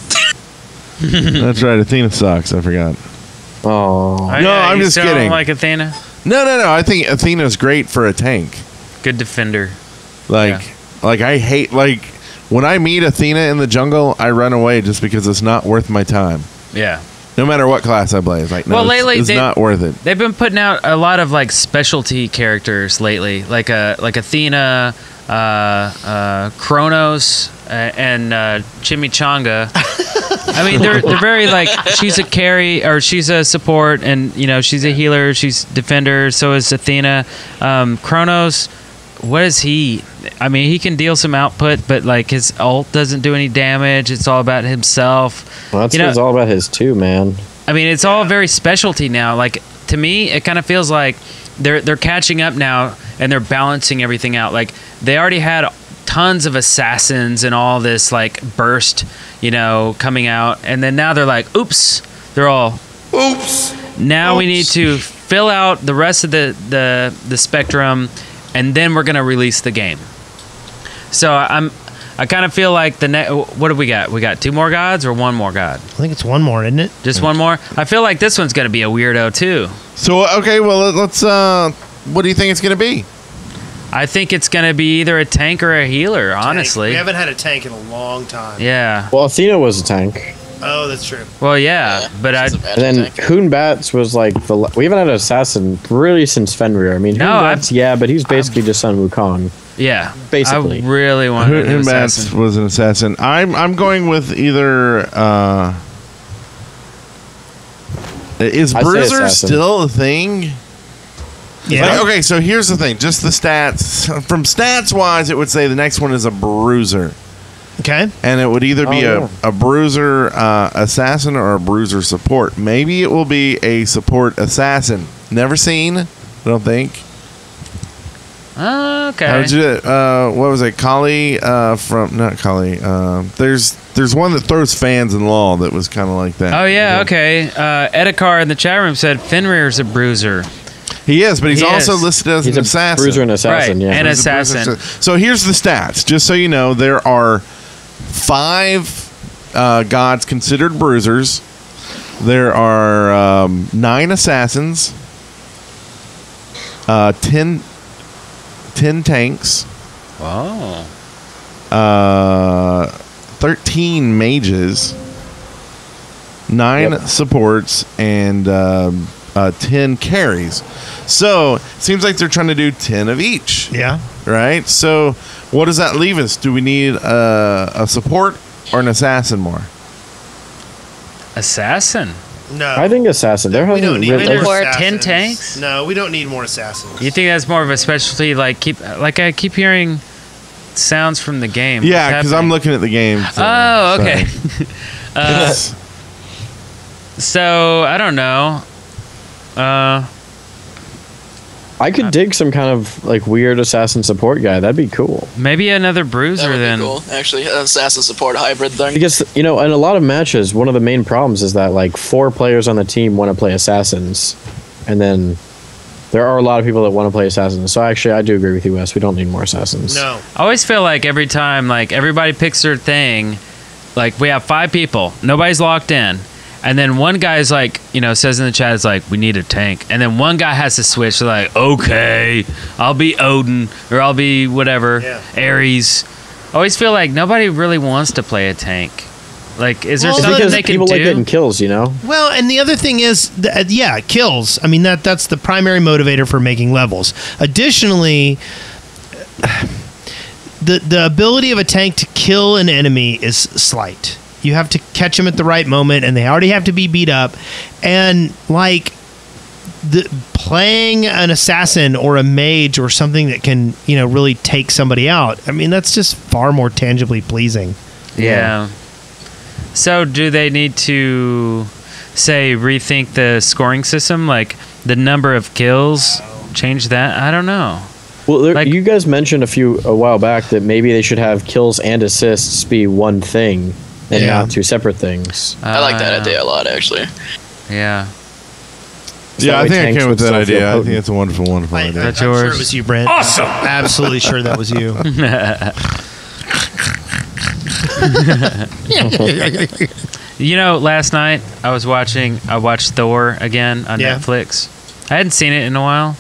That's right. Athena sucks. I forgot. Oh no, yeah, I'm you just still kidding. Don't like Athena? No, no, no. I think Athena's great for a tank. Good defender. Like, yeah. like I hate like. When I meet Athena in the jungle, I run away just because it's not worth my time. Yeah. No matter what class I play. It's like, no, well, lately, it's, it's not worth it. They've been putting out a lot of, like, specialty characters lately, like uh, like Athena, uh, uh, Kronos, uh, and uh, Chimichanga. I mean, they're they're very, like, she's a carry, or she's a support, and, you know, she's a healer, she's defender, so is Athena. Um, Kronos... What is he? I mean, he can deal some output, but like his ult doesn't do any damage. It's all about himself. Well, that's you know, it's all about his too, man. I mean, it's yeah. all very specialty now. Like to me, it kind of feels like they're they're catching up now and they're balancing everything out. Like they already had tons of assassins and all this like burst, you know, coming out, and then now they're like, oops, they're all oops. Now oops. we need to fill out the rest of the the, the spectrum. And then we're gonna release the game. So I'm, I kind of feel like the ne- what do we got? We got two more gods or one more god? I think it's one more, isn't it? Just one more. I feel like this one's gonna be a weirdo too. So okay, well let's. Uh, what do you think it's gonna be? I think it's gonna be either a tank or a healer. Tank. Honestly, we haven't had a tank in a long time. Yeah. Well, Athena was a tank. Oh, that's true. Well, yeah, yeah but I. And then Hun Batz was like the. We haven't had an assassin really since Fenrir. I mean, no, Hun Batz, I've, yeah, but he's basically I've, just Sun Wukong. Yeah, basically. I really wanted. Hun Batz was an assassin. I'm I'm going with either. Uh, is Bruiser still a thing? Yeah. Like, okay, so here's the thing. Just the stats. From stats wise, it would say the next one is a Bruiser. Okay. And it would either be oh, a, yeah. a bruiser uh, assassin or a bruiser support. Maybe it will be a support assassin. Never seen, I don't think. Oh, okay. How did you do it? Uh, what was it? Kali uh, from, not Kali. Uh, there's there's one that throws fans in law that was kind of like that. Oh, yeah, yeah. okay. Uh, Edikar in the chat room said Fenrir's a bruiser. He is, but he's he also is. listed as he's an assassin. Bruiser and assassin, right. yeah. An assassin. So here's the stats. Just so you know, there are Five uh, gods considered bruisers. There are um, nine assassins, uh, ten, ten tanks. Wow. uh, thirteen mages, nine yep. supports, and um, uh, ten carries. So it seems like they're trying to do ten of each. Yeah. Right? So what does that leave us? Do we need a, a support or an assassin more? Assassin? No. I think assassin. There we don't need really more ten tanks. No, we don't need more assassins. You think that's more of a specialty? Like keep, like I keep hearing sounds from the game. Yeah, because I'm looking at the game. So, oh, okay. So. uh, so I don't know. Uh, I could uh, dig some kind of like weird assassin support guy. That'd be cool. Maybe another bruiser. That would be then. Cool. Actually, an assassin support hybrid thing. Because you know, in a lot of matches, one of the main problems is that like four players on the team want to play assassins, and then there are a lot of people that want to play assassins. So actually, I do agree with you, Wes. We don't need more assassins. No. I always feel like every time like everybody picks their thing, like we have five people, nobody's locked in. And then one guy's like, you know, says in the chat, it's like, we need a tank. And then one guy has to switch. They're like, okay, I'll be Odin or I'll be whatever, yeah. Ares. I always feel like nobody really wants to play a tank. Like, is there well, something they can people do? People like getting kills, you know? Well, and the other thing is, th yeah, kills. I mean, that that's the primary motivator for making levels. Additionally, the the ability of a tank to kill an enemy is slight. You have to catch them at the right moment, and they already have to be beat up. And, like, the, playing an assassin or a mage or something that can, you know, really take somebody out, I mean, that's just far more tangibly pleasing. Yeah. yeah. So do they need to, say, rethink the scoring system? Like, the number of kills? Change that? I don't know. Well, there, like, you guys mentioned a few a while back that maybe they should have kills and assists be one thing. And yeah. not two separate things. Uh, I like that idea a lot, actually. Yeah. So yeah, I think I came with that idea. I think it's a wonderful, wonderful I, idea. That's yours. I'm sure it was you, Brent. Awesome! I'm absolutely sure that was you. You know, last night I was watching, I watched Thor again on yeah. Netflix. I hadn't seen it in a while.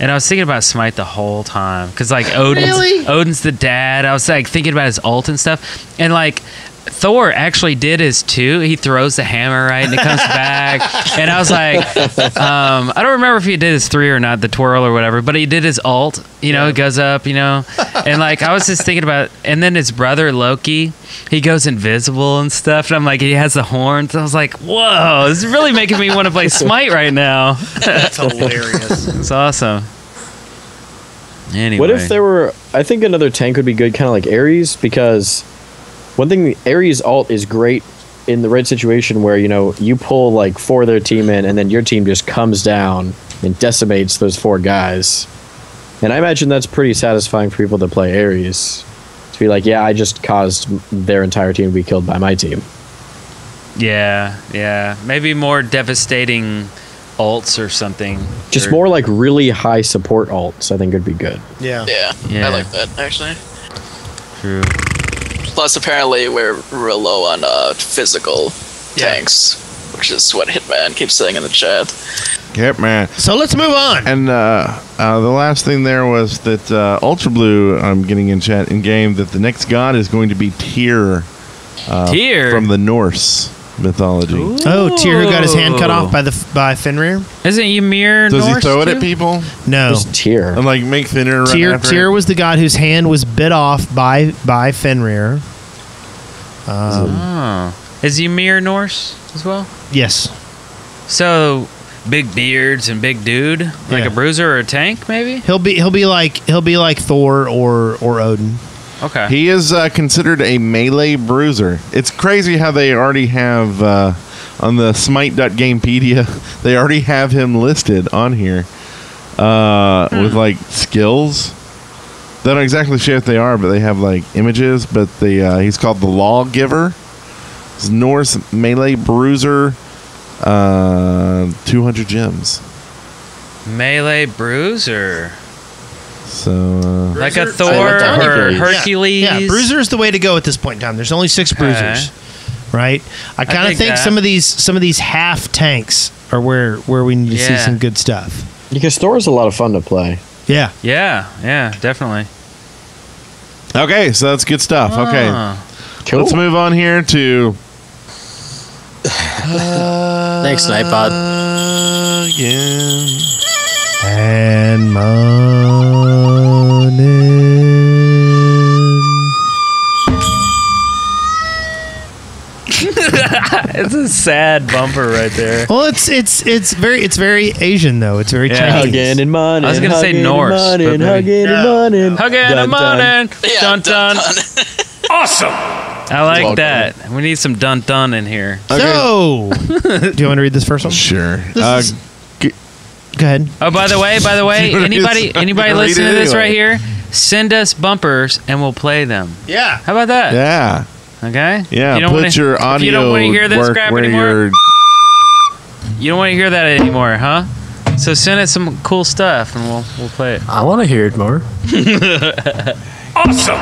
And I was thinking about Smite the whole time. Because, like, Odin's, really? Odin's the dad. I was, like, thinking about his ult and stuff. And, like... Thor actually did his too. He throws the hammer, right, and it comes back. And I was like, um, I don't remember if he did his three or not, the twirl or whatever, but he did his ult, you know, yeah. it goes up, you know. And, like, I was just thinking about, and then his brother, Loki, he goes invisible and stuff. And I'm like, he has the horns. I was like, whoa, this is really making me want to play Smite right now. That's hilarious. It's awesome. Anyway. What if there were, I think another tank would be good, kind of like Ares, because... One thing, Ares' ult is great in the red situation where, you know, you pull, like, four of their team in, and then your team just comes down and decimates those four guys. And I imagine that's pretty satisfying for people to play Ares. To be like, yeah, I just caused their entire team to be killed by my team. Yeah, yeah. Maybe more devastating ults or something. Just or... more, like, really high support ults, I think would be good. Yeah. Yeah, yeah. I like that, actually. True. Plus, apparently, we're real low on uh, physical yeah. tanks, which is what Hitman keeps saying in the chat. Hitman. So let's move on. And uh, uh, the last thing there was that uh, Ultra Blue, I'm getting in chat in game, that the next god is going to be Tyr, uh, Tyr? from the Norse mythology. Ooh. Oh, Tyr, who got his hand cut off by the by Fenrir? Isn't Ymir Norse? Does he throw it at people? No, it's Tyr. And like make Fenrir run after him. Tyr was the god whose hand was bit off by by Fenrir. Um, oh. Is Ymir Norse as well? Yes. So big beards and big dude, like yeah. a bruiser or a tank, maybe. He'll be he'll be like he'll be like Thor or or Odin. Okay. He is uh, considered a melee bruiser. It's crazy how they already have, uh, on the smite dot gamepedia, they already have him listed on here uh, hmm. with, like, skills. They're not exactly sure what they are, but they have, like, images. But the uh, he's called the Lawgiver. He's Norse melee bruiser, uh, two hundred gems. Melee bruiser. So, uh, like a Thor or Hercules. Yeah, yeah, bruiser is the way to go at this point in time. There's only six bruisers, okay. right? I kind of think, think some of these some of these half tanks are where where we need to yeah. see some good stuff. Because Thor is a lot of fun to play. Yeah, yeah, yeah, definitely. Okay, so that's good stuff. Ah, okay. Cool. Let's move on here to... Uh, Thanks, Nightbot. Again. And morning. It's a sad bumper right there. Well, it's it's it's very it's very Asian though. It's very yeah. Chinese. Again and morning. I was gonna say Norse. Again and morning. Again and morning. Dun dun. Awesome. I like that. We need some dun dun in here. Okay. So, do you want to read this first one? Sure. Uh, is... g- Go ahead. Oh, by the way, by the way, anybody, anybody listening to this anyway. Right here, send us bumpers and we'll play them. Yeah. How about that? Yeah. Okay. Yeah. You don't put wanna, your audio. If you don't want to hear this crap anymore. You're... You don't want to hear that anymore, huh? So send us some cool stuff and we'll we'll play it. I want to hear it more. Awesome.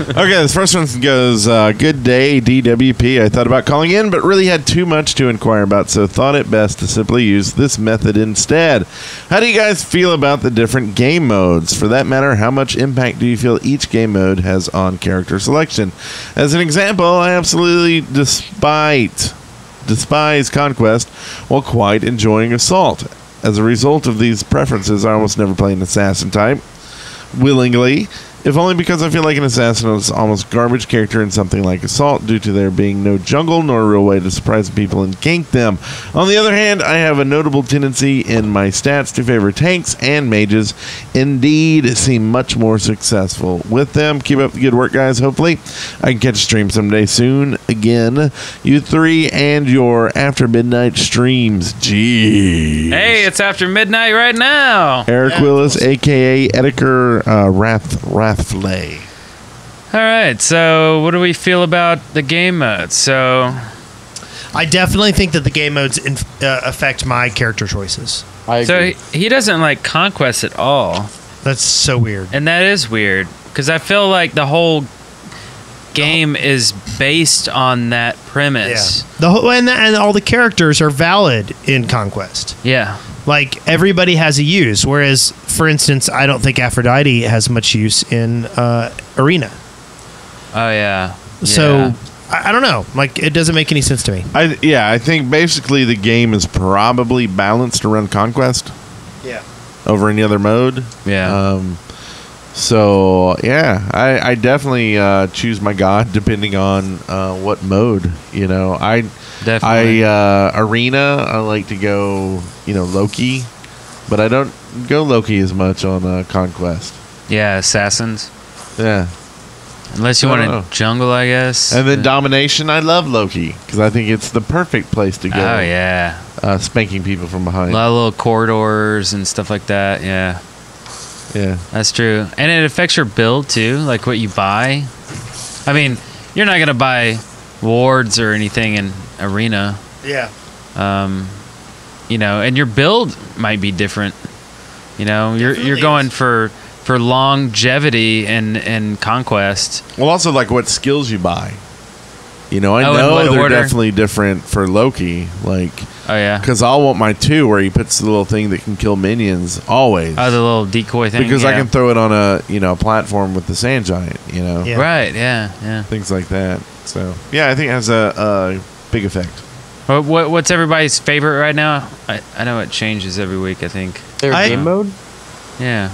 Okay, this first one goes, uh, good day, D W P. I thought about calling in, but really had too much to inquire about, so thought it best to simply use this method instead. How do you guys feel about the different game modes? For that matter, how much impact do you feel each game mode has on character selection? As an example, I absolutely despite, despise Conquest while quite enjoying Assault. As a result of these preferences, I almost never play an assassin type willingly, if only because I feel like an assassin is almost garbage character in something like Assault due to there being no jungle nor real way to surprise people and gank them. On the other hand, I have a notable tendency in my stats to favor tanks and mages. Indeed, seem much more successful with them. Keep up the good work, guys. Hopefully, I can catch a stream someday soon. Again, you three and your after midnight streams. Jeez. Hey, it's after midnight right now. Eric yeah, Willis, a k a. Edgar uh, Rath. Play. All right, so what do we feel about the game modes? So, I definitely think that the game modes inf- uh, affect my character choices. I agree. So he, he doesn't like Conquest at all. That's so weird. And that is weird because I feel like the whole game the whole- is based on that premise. Yeah. The whole, and, the, and all the characters are valid in Conquest. Yeah. Like, everybody has a use, whereas, for instance, I don't think Aphrodite has much use in uh, Arena. Oh, yeah. So, yeah. I, I don't know. Like, it doesn't make any sense to me. I, yeah, I think basically the game is probably balanced around Conquest. Yeah. Over any other mode. Yeah. Um, so, yeah, I, I definitely uh, choose my god depending on uh, what mode, you know. I... Definitely. I, uh, Arena, I like to go, you know, Loki, but I don't go Loki as much on uh, Conquest. Yeah, Assassins. Yeah. Unless you want to jungle, I guess. And then Domination, I love Loki, because I think it's the perfect place to go. Oh, yeah. Uh, spanking people from behind. A lot of little corridors and stuff like that, yeah. Yeah. That's true. And it affects your build, too, like what you buy. I mean, you're not going to buy wards or anything in Arena. Yeah. Um, you know, and your build might be different. You know, you're you're going for for longevity and, and Conquest. Well, also like what skills you buy. You know, I oh, know they're order. definitely different for Loki. Like, oh yeah, because I'll want my two where he puts the little thing that can kill minions always. Oh, the little decoy thing. Because yeah. I can throw it on a you know platform with the sand giant. You know, yeah. right? Yeah, yeah. Things like that. So yeah, I think it has a, a big effect. What, what what's everybody's favorite right now? I, I know it changes every week. I think their I, game uh, mode. Yeah,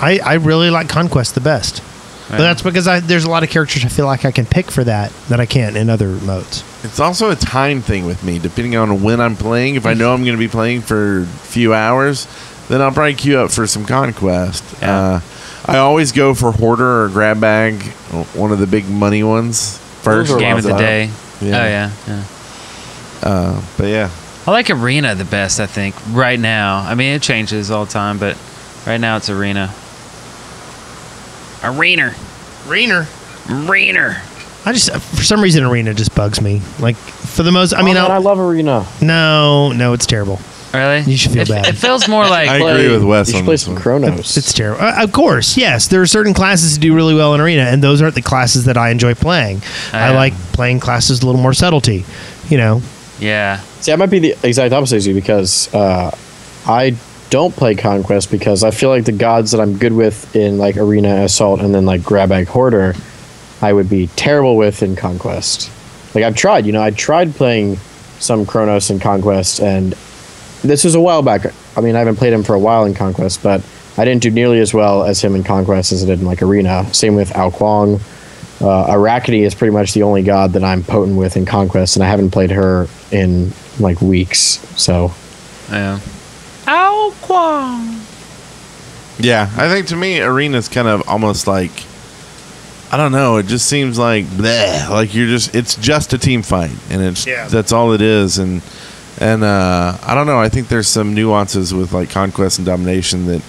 I I really like Conquest the best. But that's because I, there's a lot of characters I feel like I can pick for that that I can't in other modes. It's also a time thing with me, depending on when I'm playing. If I know I'm going to be playing for a few hours, then I'll probably queue up for some Conquest. Yeah. Uh, I always go for Hoarder or Grab Bag, one of the big money ones first. Game of the day. Yeah. Oh, yeah. yeah. Uh, but, yeah. I like Arena the best, I think, right now. I mean, it changes all the time, but right now it's Arena. Arena. Arena. Arena. I just, for some reason, Arena just bugs me. Like, for the most, I mean, oh, man, I love Arena. No, no, it's terrible. Really? You should feel it, bad. It feels more like. I agree with Wes. You should play some Kronos. It's, it's terrible. Uh, of course, yes. There are certain classes that do really well in Arena, and those aren't the classes that I enjoy playing. I, I like playing classes with a little more subtlety, you know? Yeah. See, I might be the exact opposite as you because uh, I don't play Conquest because I feel like the gods that I'm good with in like Arena, Assault, and then like Grabag Hoarder, I would be terrible with in Conquest. Like I've tried, you know, I tried playing some Kronos in Conquest, and this was a while back. I mean, I haven't played him for a while in Conquest, but I didn't do nearly as well as him in Conquest as I did in like Arena. Same with Ao Kuang. Uh, Arachne is pretty much the only god that I'm potent with in Conquest, and I haven't played her in like weeks. So, yeah. Ao Kuang. Yeah, I think to me, Arena's kind of almost like, I don't know. It just seems like bleh, like you're just. It's just a team fight, and it's yeah. that's all it is. And and uh, I don't know. I think there's some nuances with like Conquest and Domination that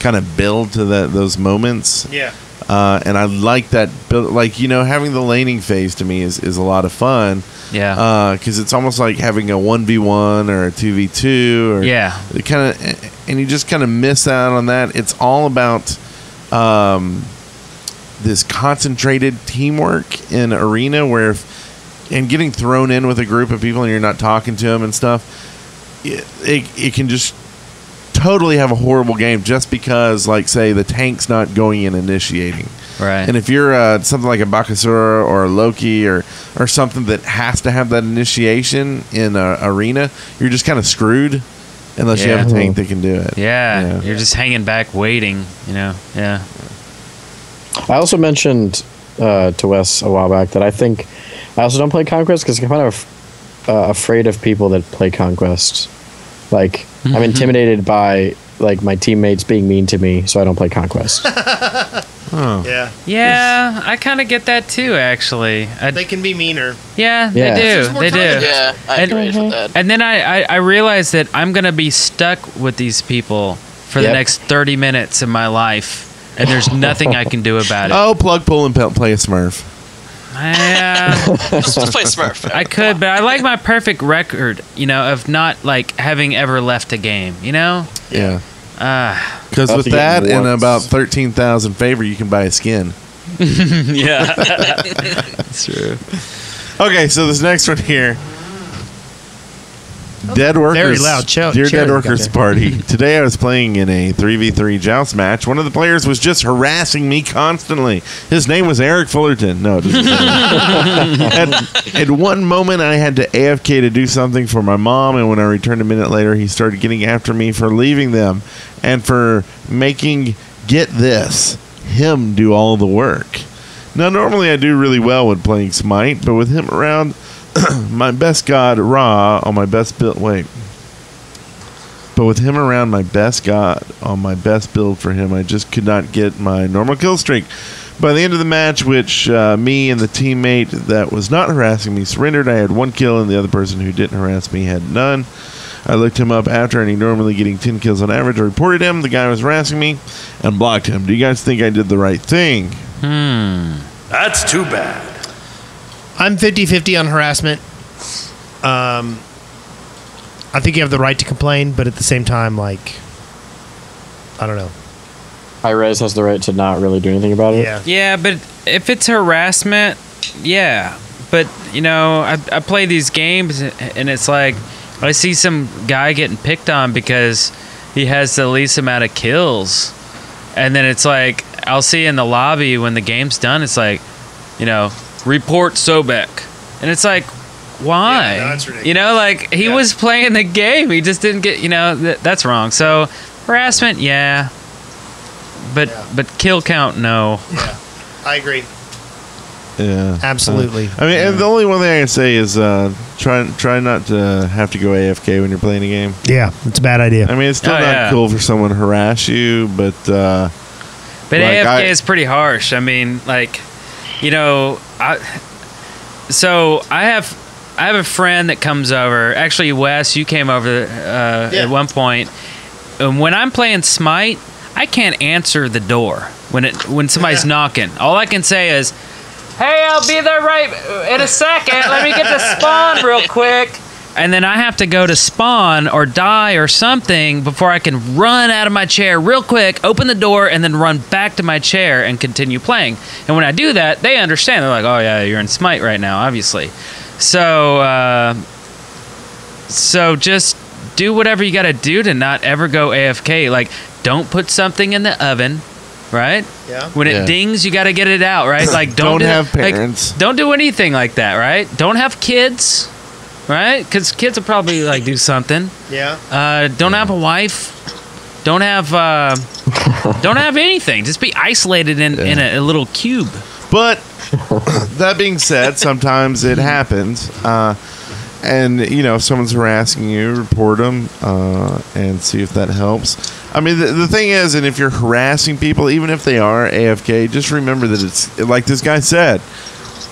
kind of build to that those moments. Yeah. Uh, and I like that. Build, like you know, having the laning phase to me is is a lot of fun. Yeah. Because uh, it's almost like having a one v one or a two v two. Or yeah. Kind of, and you just kind of miss out on that. It's all about. Um, this concentrated teamwork in Arena where if, and getting thrown in with a group of people and you're not talking to them and stuff, it, it, it can just totally have a horrible game just because, like, say, the tank's not going and initiating. Right. And if you're uh, something like a Bakasura or a Loki or, or something that has to have that initiation in uh, Arena, you're just kind of screwed unless yeah. you have a tank that can do it. Yeah. yeah. You're just hanging back waiting, you know. Yeah. I also mentioned uh, to Wes a while back that I think I also don't play Conquest because I'm kind of uh, afraid of people that play Conquest. Like, mm-hmm. I'm intimidated by, like, my teammates being mean to me, so I don't play Conquest. oh. Yeah. Yeah, I kind of get that, too, actually. I, they can be meaner. Yeah, yeah. they do. They do. Yeah, I and, agree with that. And then I, I, I realized that I'm going to be stuck with these people for yep. the next thirty minutes of my life. And there's nothing I can do about it. Oh, plug, pull, and play a Smurf. Yeah. Just play Smurf. I could, but I like my perfect record, you know, of not, like, having ever left a game, you know? Yeah. Because uh, with that and about thirteen thousand favor, you can buy a skin. yeah. That's true. Okay, so this next one here. Dead Workers, very loud. Ch- Dear Dead Workers Party. Today I was playing in a three v three joust match. One of the players was just harassing me constantly. His name was Eric Fullerton. No, it doesn't at, at one moment I had to A F K to do something for my mom, and when I returned a minute later, he started getting after me for leaving them and for making, get this, him do all the work. Now, normally I do really well when playing Smite, but with him around... my best god Ra on my best build wait but with him around my best god on my best build for him, I just could not get my normal kill streak. By the end of the match, which uh, me and the teammate that was not harassing me surrendered, I had one kill and the other person who didn't harass me had none. I looked him up after, and he normally getting ten kills on average. I reported him. The guy was harassing me and blocked him. Do you guys think I did the right thing? Hmm that's too bad. I'm fifty-fifty on harassment. Um, I think you have the right to complain, but at the same time, like, I don't know. Hi-Rez has the right to not really do anything about it. Yeah, yeah, but if it's harassment, yeah. But, you know, I, I play these games, and it's like I see some guy getting picked on because he has the least amount of kills. And then it's like I'll see in the lobby when the game's done, it's like, you know... report Sobek. And it's like, why? Yeah, no, that's ridiculous. You know, like, he yeah. was playing the game. He just didn't get, you know, th- that's wrong. So, harassment, yeah. But yeah. but kill count, no. Yeah, I agree. Yeah. Absolutely. Uh, I mean, yeah. and the only one thing I can say is uh, try try not to have to go A F K when you're playing a game. Yeah, it's a bad idea. I mean, it's still oh, not yeah. cool for someone to harass you, but... Uh, but like, A F K I, is pretty harsh. I mean, like... You know, I, so I have I have a friend that comes over. Actually, Wes, you came over uh, yeah. at one point. And when I'm playing Smite, I can't answer the door when it when somebody's yeah. knocking. All I can say is, "Hey, I'll be there right in a second. Let me get to spawn real quick." And then I have to go to spawn or die or something before I can run out of my chair real quick, open the door, and then run back to my chair and continue playing. And when I do that, they understand. They're like, oh, yeah, you're in Smite right now, obviously. So uh, so just do whatever you gotta do to not ever go A F K. Like, don't put something in the oven, right? Yeah. When it yeah. dings, you gotta get it out, right? Like, don't, don't do, have parents. Like, don't do anything like that, right? Don't have kids, right? Because kids will probably like do something. Yeah. Uh, don't yeah. have a wife. Don't have. Uh, don't have anything. Just be isolated in yeah. in a, a little cube. But that being said, sometimes it happens. Uh, And, you know, if someone's harassing you, report them uh, and see if that helps. I mean, the, the thing is, and if you're harassing people, even if they are A F K, just remember that it's, like this guy said,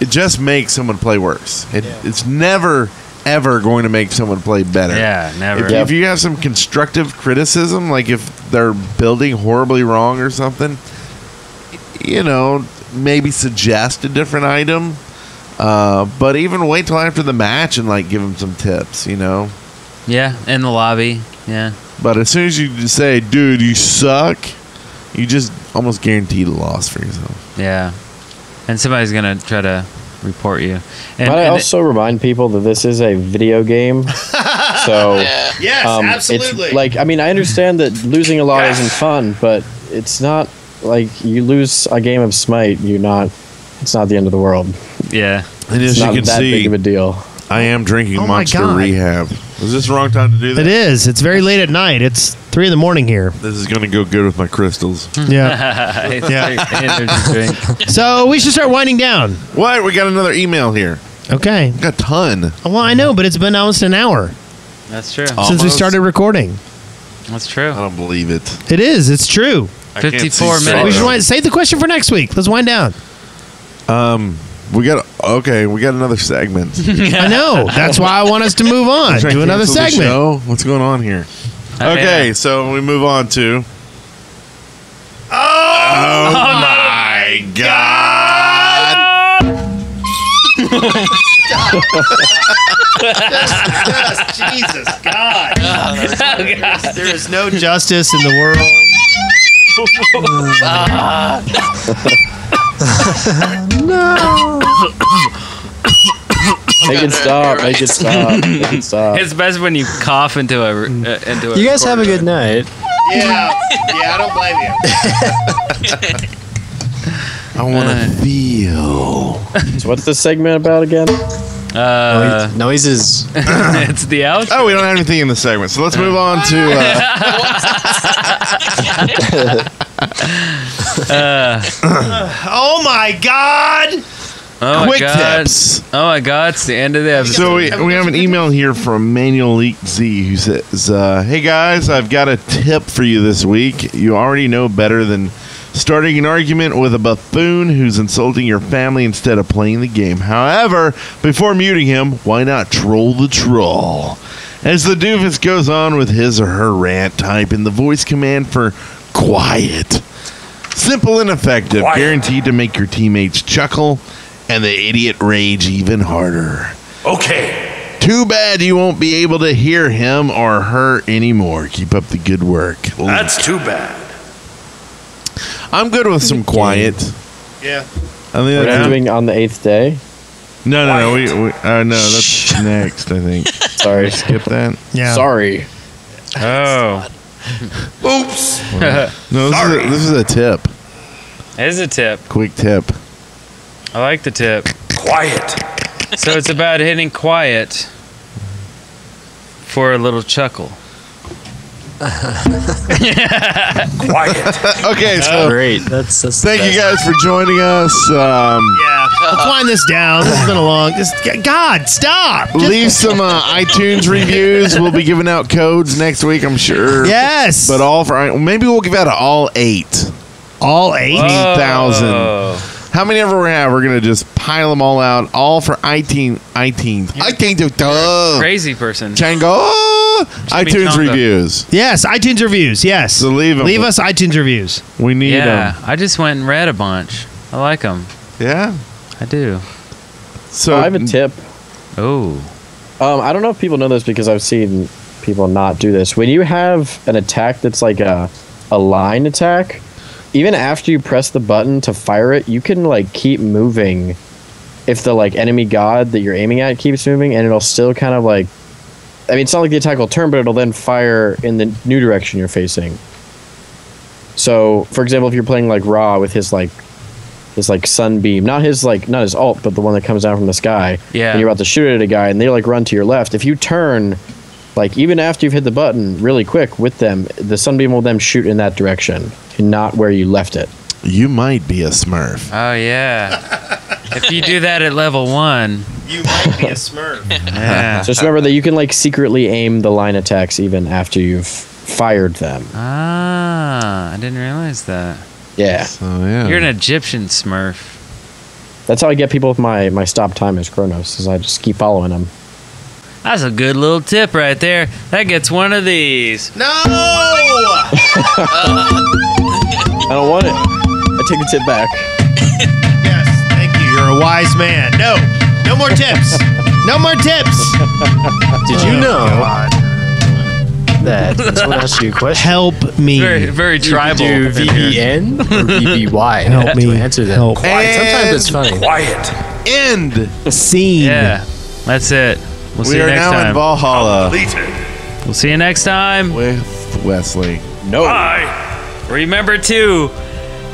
it just makes someone play worse. It, yeah. It's never, ever going to make someone play better. Yeah, never. If, yep. if you have some constructive criticism, like if they're building horribly wrong or something, you know, maybe suggest a different item. Uh, but even wait till after the match and like give them some tips, you know? Yeah, in the lobby. Yeah. But as soon as you say, dude, you suck, you just almost guaranteed a loss for yourself. Yeah. And somebody's going to try to report you. And, but I and also it, remind people that this is a video game. So, yes, um, absolutely. It's like, I mean, I understand that losing a lot isn't fun, but it's not like you lose a game of Smite, you're not. It's not the end of the world. Yeah. And as it's you not can that see, big of a deal. I am drinking oh Monster Rehab. Is this the wrong time to do that? It is. It's very late at night. It's three in the morning here. This is going to go good with my crystals. Yeah. yeah. So we should start winding down. What? We got another email here. Okay. We got a ton. Well, I know, but it's been almost an hour. That's true. Since almost? we started recording. That's true. I don't believe it. It is. It's true. I fifty-four minutes. So. We should wind, save the question for next week. Let's wind down. Um, we got okay. We got another segment. I know. That's why I want us to move on to another segment. Show. What's going on here? Oh, okay, yeah. So we move on to. Oh, oh my God! God. Just, just, Jesus God! Oh, God. There is no justice in the world. uh. No. Make it stop. Make it stop. Make it stop. It's best when you cough into a uh, into a. You guys have a good night. Yeah. Yeah, I don't blame you. I want to uh, feel. So what's this segment about again? Uh, Noise, noises. It's the outro. Oh, we don't have anything in the segment, so let's move on to. Uh, uh, oh my God! Oh Quick my God. tips! Oh my God! It's the end of the episode. So we we have an email here from Manual Leak Z who says, uh, "Hey guys, I've got a tip for you this week. You already know better than starting an argument with a buffoon who's insulting your family instead of playing the game. However, before muting him, why not troll the troll? As the doofus goes on with his or her rant, type in the voice command for quiet. Simple and effective, quiet. Guaranteed to make your teammates chuckle and the idiot rage even harder. Okay. Too bad you won't be able to hear him or her anymore. Keep up the good work." That's too bad. I'm good with some quiet. Yeah. What are you doing on the eighth day? No, no, no. We, we, uh, no, that's next, I think. Sorry. Skip that? Yeah. Sorry. Oh. Oops. No, this, Sorry. Is a, this is a tip. It is a tip. Quick tip. I like the tip. Quiet. So it's about hitting quiet for a little chuckle. Quiet. Okay, so oh, great. That's, that's thank you guys for joining us. Um, yeah, let's wind this down. It's been a long. Just, God, stop. Leave some uh, iTunes reviews. We'll be giving out codes next week, I'm sure. Yes, but all for maybe we'll give out an all eight, all eight thousand. How many ever we have, we're gonna just pile them all out, all for iTunes. iTunes. iTunes. Crazy person. Chang'e. iTunes reviews. Yes, iTunes reviews. Yes. So leave them. Leave us iTunes reviews. We need them. Yeah, I just went and read a bunch. I like them. Yeah, I do. So oh, I have a tip. Oh. Um, I don't know if people know this because I've seen people not do this. When you have an attack that's like a a line attack, even after you press the button to fire it, you can like keep moving. If the like enemy god that you're aiming at keeps moving, and it'll still kind of like I mean, it's not like the attack will turn, but it'll then fire in the new direction you're facing. So, for example, if you're playing like Ra with his like his like sunbeam, not his like not his ult, but the one that comes down from the sky. Yeah. And you're about to shoot it at a guy, and they like run to your left. If you turn, like even after you've hit the button, really quick with them, the sunbeam will then shoot in that direction, and not where you left it. You might be a Smurf. Oh yeah. If you do that at level one, you might be a Smurf. Yeah. Just remember that you can like secretly aim the line attacks even after you've fired them. Ah, I didn't realize that. Yeah. So, yeah. You're an Egyptian Smurf. That's how I get people with my, my stop time as Kronos, is I just keep following them. That's a good little tip right there. That gets one of these. No! I don't want it. I take the tip back. You're a wise man. No, no more tips. No more tips. Did you know that? That's what I asked you a question. Help me. Very, very tribal. You do V B N or V B Y. Help yeah. me answer that. Help. Quiet. Sometimes it's funny. Quiet. End scene. Yeah, that's it. We'll we see you next time. We are now in Valhalla. Completed. We'll see you next time with Wesley. No. Bye. Remember to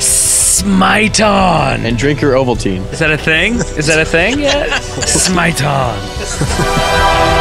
Smite on! And drink your Ovaltine. Is that a thing? Is that a thing yet? Smite on.